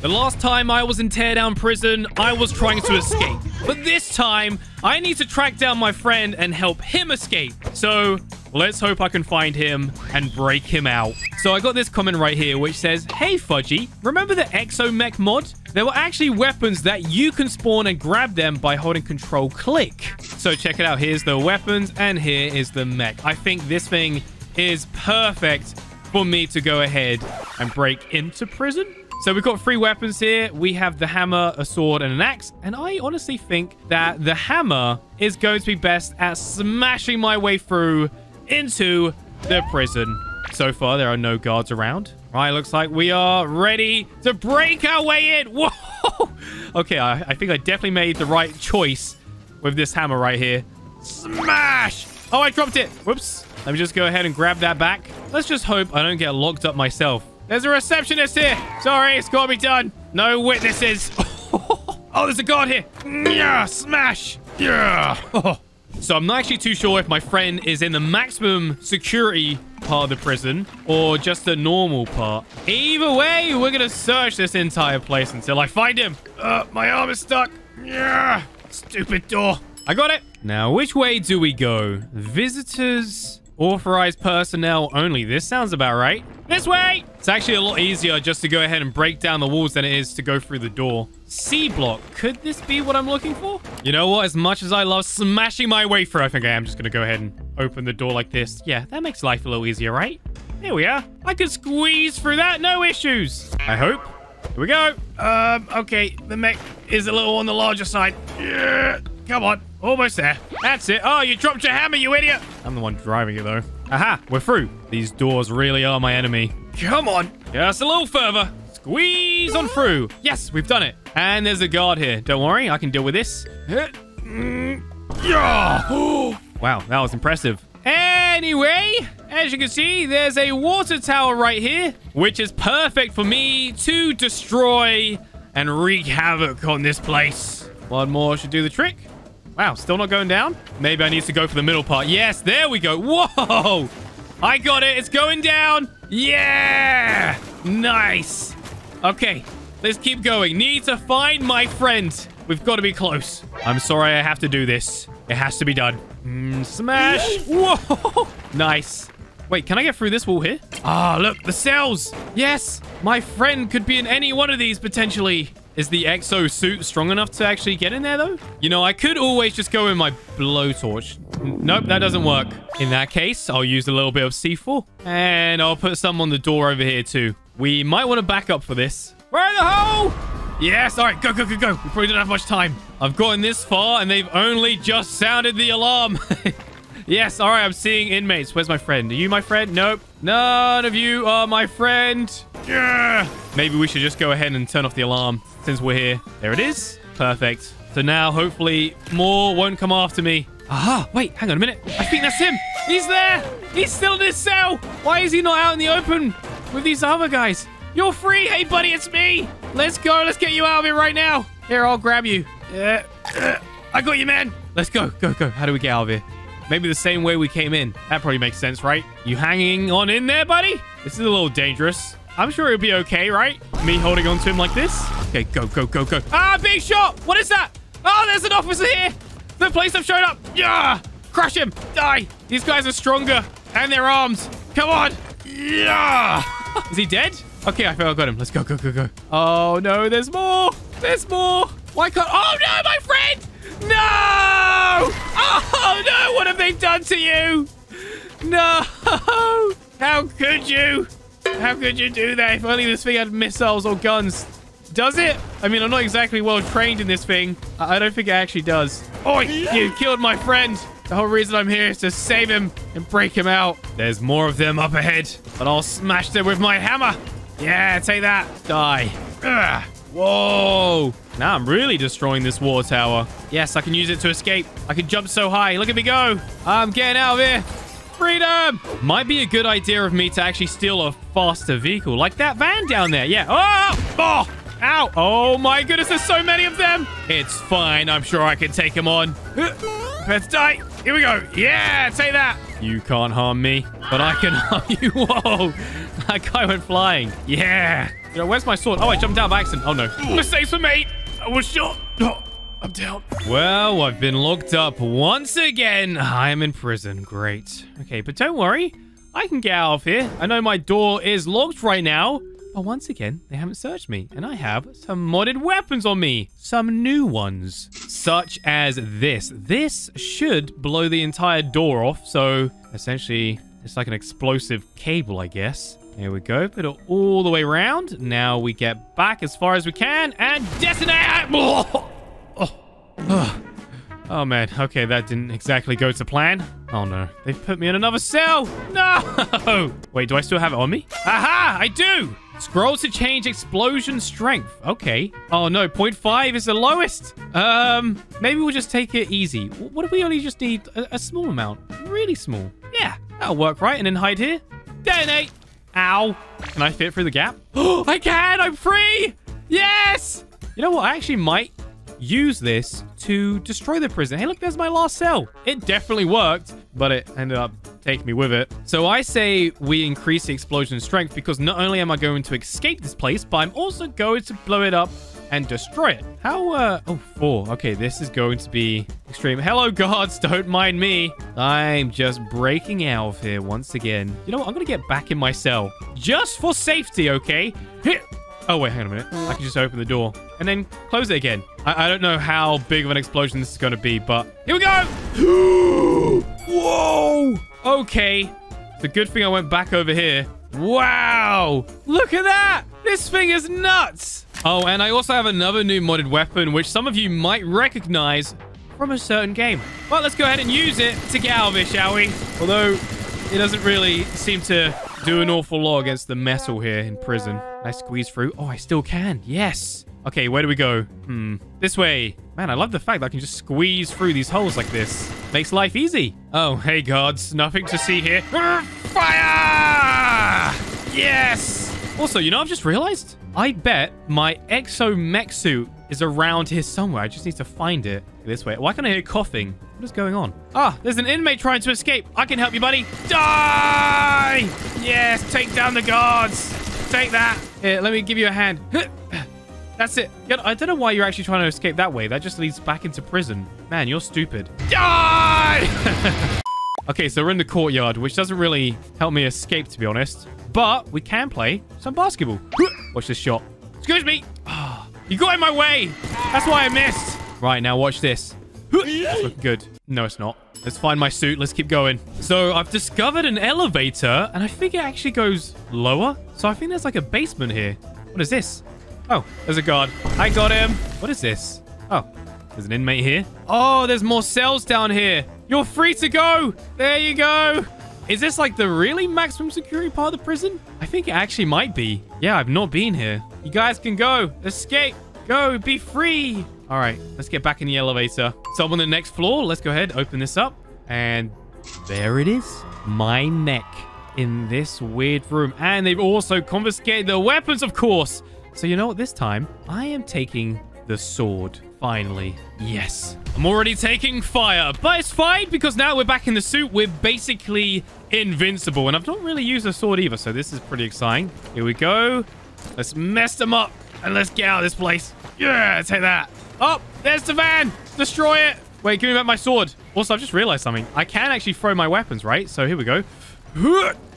The last time I was in Teardown Prison, I was trying to escape. But this time, I need to track down my friend and help him escape. So let's hope I can find him and break him out. So I got this comment right here, which says, "Hey, Fudgy, remember the Exomech mod? There were actually weapons that you can spawn and grab them by holding control click." So check it out. Here's the weapons and here is the mech. I think this thing is perfect for me to go ahead and break into prison. So we've got three weapons here. We have the hammer, a sword, and an axe. And I honestly think that the hammer is going to be best at smashing my way through into the prison. So far, there are no guards around. All right, looks like we are ready to break our way in. Whoa! Okay, I think I definitely made the right choice with this hammer right here. Smash! Oh, I dropped it. Whoops. Let me just go ahead and grab that back. Let's just hope I don't get locked up myself. There's a receptionist here. Sorry, it's got to be done. No witnesses. Oh, there's a guard here. Yeah, smash. Yeah. Oh. So I'm not actually too sure if my friend is in the maximum security part of the prison or just the normal part. Either way, we're going to search this entire place until I find him. My arm is stuck. Yeah. Stupid door. I got it. Now, which way do we go? Visitors, authorized personnel only. This sounds about right. This way! It's actually a lot easier just to go ahead and break down the walls than it is to go through the door. C block. Could this be what I'm looking for? You know what? As much as I love smashing my way through, I think I am just going to go ahead and open the door like this. Yeah, that makes life a little easier, right? Here we are. I could squeeze through that. No issues. I hope. Here we go. Okay. The mech is a little on the larger side. Yeah. Come on. Almost there. That's it. Oh, you dropped your hammer, you idiot. I'm the one driving it, though. Aha, we're through. These doors really are my enemy. Come on. Just a little further. Squeeze on through. Yes, we've done it. And there's a guard here. Don't worry, I can deal with this. Yeah. Wow, that was impressive. Anyway, as you can see, there's a water tower right here, which is perfect for me to destroy and wreak havoc on this place. One more should do the trick. Wow, still not going down? Maybe I need to go for the middle part. Yes, there we go. Whoa! I got it. It's going down. Yeah! Nice. Okay, let's keep going. Need to find my friend. We've got to be close. I'm sorry I have to do this. It has to be done. Smash. Whoa! Nice. Wait, can I get through this wall here? Ah, look, the cells. Yes, my friend could be in any one of these potentially. Is the exo suit strong enough to actually get in there, though? You know, I could always just go in my blowtorch. Nope, that doesn't work. In that case, I'll use a little bit of C4. And I'll put some on the door over here, too. We might want to back up for this. We're in the hole! Yes, all right, go, go, go, go. We probably don't have much time. I've gotten this far, and they've only just sounded the alarm. Yes, all right, I'm seeing inmates. Where's my friend? Are you my friend? Nope. None of you are my friend. Yeah. Maybe we should just go ahead and turn off the alarm since we're here. There it is. Perfect. So now, hopefully, more won't come after me. Aha, wait, hang on a minute. I think that's him. He's there. He's still in his cell. Why is he not out in the open with these other guys? You're free. Hey, buddy, it's me. Let's go. Let's get you out of here right now. Here, I'll grab you. I got you, man. Let's go. Go, go. How do we get out of here? Maybe the same way we came in. That probably makes sense, right? You hanging on in there, buddy? This is a little dangerous. I'm sure it'll be okay, right? Me holding on to him like this? Okay, go, go, go, go. Ah, big shot! What is that? Oh, there's an officer here! The police have shown up! Yeah! Crush him! Die! These guys are stronger. And their arms. Come on! Yeah! Is he dead? Okay, I think I got him. Let's go, go, go, go. Oh, no, there's more! There's more! Why can't... Oh, no, my friend! No! Oh, no! What have they done to you? No! How could you? How could you do that? If only this thing had missiles or guns. Does it? I mean, I'm not exactly well trained in this thing. I don't think it actually does. Oh, you killed my friend. The whole reason I'm here is to save him and break him out. There's more of them up ahead, and I'll smash them with my hammer. Yeah, take that. Die. Ugh. Whoa. Now I'm really destroying this war tower. Yes, I can use it to escape. I can jump so high. Look at me go. I'm getting out of here. Freedom! Might be a good idea of me to actually steal a faster vehicle. Like that van down there. Yeah. Oh! Oh! Ow! Oh my goodness, there's so many of them! It's fine. I'm sure I can take them on. Let's die. Here we go. Yeah! Take that! You can't harm me, but I can harm you. Whoa! That guy went flying. Yeah! You know, where's my sword? Oh, I jumped down by accident. Oh, no. Mistakes were made. I was shot. Oh, I'm down. Well, I've been locked up once again. I am in prison. Great. Okay, but don't worry. I can get out of here. I know my door is locked right now. But once again, they haven't searched me. And I have some modded weapons on me. Some new ones. Such as this. This should blow the entire door off. So, essentially, it's like an explosive cable, I guess. Here we go. Put it all the way around. Now we get back as far as we can. And detonate! Oh, oh. Oh man. Okay, that didn't exactly go to plan. Oh no. They've put me in another cell! No! Wait, do I still have it on me? Aha! I do! Scroll to change explosion strength. Okay. Oh no, 0.5 is the lowest. Maybe we'll just take it easy. What if we only just need a small amount? Really small. Yeah, that'll work, right? And then hide here. Detonate! Ow. Can I fit through the gap? Oh, I can! I'm free! Yes! You know what? I actually might use this to destroy the prison. Hey, look, there's my last cell. It definitely worked, but it ended up taking me with it. So I say we increase the explosion strength because not only am I going to escape this place, but I'm also going to blow it up and destroy it. How, oh, 4. Okay, this is going to be extreme. Hello, guards. Don't mind me. I'm just breaking out of here once again. You know what? I'm going to get back in my cell just for safety, okay? Here. Oh, wait, hang on a minute. I can just open the door and then close it again. I don't know how big of an explosion this is going to be, but here we go. Whoa. Okay. The good thing I went back over here. Wow. Look at that. This thing is nuts. Oh, and I also have another new modded weapon, which some of you might recognize from a certain game. Well, let's go ahead and use it to get out of here, shall we? Although it doesn't really seem to do an awful lot against the metal here in prison. I squeeze through. Oh, I still can. Yes. Okay, where do we go? This way. Man, I love the fact that I can just squeeze through these holes like this. Makes life easy. Oh, hey, guards. Nothing to see here. Fire! Yes! Also, you know, I've just realized? I bet my Exomech suit is around here somewhere. I just need to find it. This way. Why can't I hear coughing? What is going on? Ah, there's an inmate trying to escape. I can help you, buddy. Die! Yes, take down the guards. Take that. Here, let me give you a hand. That's it. I don't know why you're actually trying to escape that way. That just leads back into prison. Man, you're stupid. Die! Okay, so we're in the courtyard, which doesn't really help me escape, to be honest. But we can play some basketball. Watch this shot. Excuse me. Oh, you got in my way. That's why I missed. Right, now watch this. It's looking good. No, it's not. Let's find my suit. Let's keep going. So I've discovered an elevator, and I think it actually goes lower. So I think there's like a basement here. What is this? Oh, there's a guard. I got him. What is this? Oh, there's an inmate here. Oh, there's more cells down here. You're free to go. There you go. Is this like the really maximum security part of the prison? I think it actually might be. Yeah, I've not been here. You guys can go. Escape. Go. Be free. All right, let's get back in the elevator. So I'm on the next floor. Let's go ahead, open this up. And there it is. My neck in this weird room. And they've also confiscated the weapons, of course. So you know what? This time, I am taking the sword. Finally. Yes. I'm already taking fire. But it's fine because now we're back in the suit. We're basically invincible. And I've not really used a sword either. So this is pretty exciting. Here we go. Let's mess them up. And let's get out of this place. Yeah, take that. Oh, there's the van. Destroy it. Wait, give me back my sword. Also, I've just realized something. I can actually throw my weapons, right? So here we go.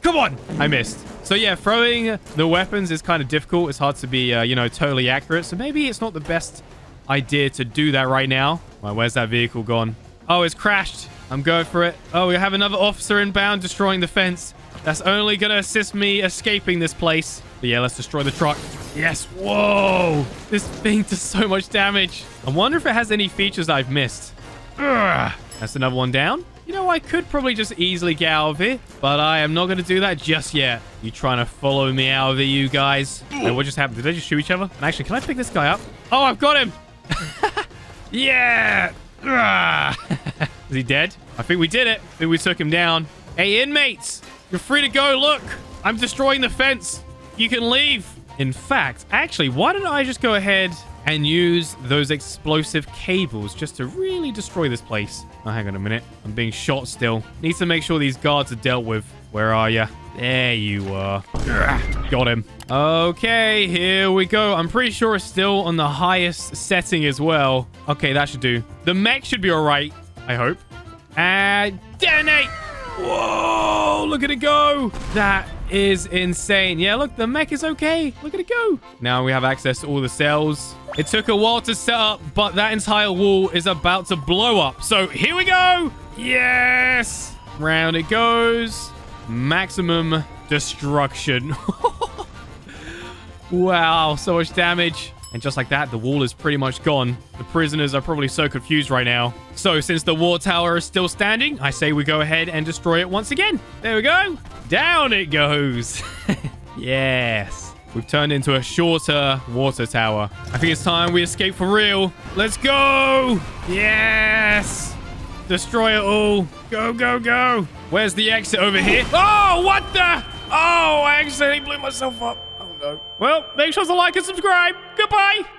Come on. I missed. So yeah, throwing the weapons is kind of difficult. It's hard to be, you know, totally accurate. So maybe it's not the best idea to do that right now. Well, where's that vehicle gone? Oh, it's crashed. I'm going for it. Oh, we have another officer inbound destroying the fence. That's only going to assist me escaping this place. But yeah, let's destroy the truck. Yes. Whoa. This thing does so much damage. I wonder if it has any features I've missed. Ugh. That's another one down. You know, I could probably just easily get out of here, but I am not going to do that just yet. You trying to follow me out of here, you guys? And what just happened? Did they just shoot each other? And actually, can I pick this guy up? Oh, I've got him. Yeah. Is he dead? I think we did it. I think we took him down. Hey, inmates. You're free to go. Look, I'm destroying the fence. You can leave. In fact, actually, why don't I just go ahead and use those explosive cables just to really destroy this place? Oh, hang on a minute. I'm being shot still. Need to make sure these guards are dealt with. Where are you? There you are. Got him. Okay, here we go. I'm pretty sure it's still on the highest setting as well. Okay, that should do. The mech should be all right, I hope. And detonate. Whoa, look at it go. That is insane. Yeah, look, the mech is okay. Look at it go. Now we have access to all the cells. It took a while to set up, but that entire wall is about to blow up. So here we go. Yes. Round it goes. Maximum destruction. Wow, so much damage. And just like that, the wall is pretty much gone. The prisoners are probably so confused right now. So since the war tower is still standing, I say we go ahead and destroy it once again. There we go. Down it goes. Yes. We've turned into a shorter water tower. I think it's time we escape for real. Let's go. Yes. Destroy it all. Go, go, go. Where's the exit over here? Oh, what the? Oh, I accidentally blew myself up. Oh, no. Well, make sure to like and subscribe. Goodbye.